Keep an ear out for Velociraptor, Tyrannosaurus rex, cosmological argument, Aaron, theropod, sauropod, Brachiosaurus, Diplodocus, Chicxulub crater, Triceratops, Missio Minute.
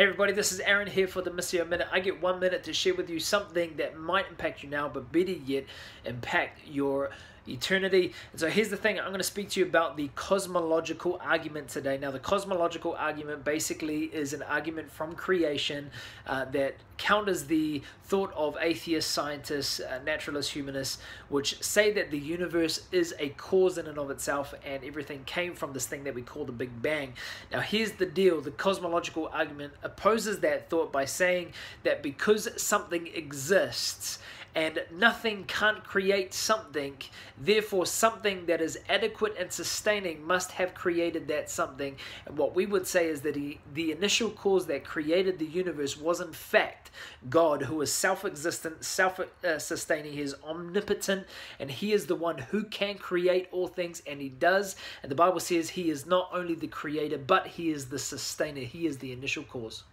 Hey everybody, this is Aaron here for the Missio Minute. I get 1 minute to share with you something that might impact you now, but better yet, impact your eternity. And so here's the thing, I'm going to speak to you about the cosmological argument today. Now, the cosmological argument basically is an argument from creation that counters the thought of atheists, scientists, naturalists, humanists, which say that the universe is a cause in and of itself and everything came from this thing that we call the Big Bang. Now, here's the deal. The cosmological argument opposes that thought by saying that because something exists and nothing can't create something, therefore something that is adequate and sustaining must have created that something. And what we would say is that the initial cause that created the universe was in fact God, who is self-existent, self-sustaining. He is omnipotent, and he is the one who can create all things, and he does. And the Bible says he is not only the creator, but he is the sustainer. He is the initial cause.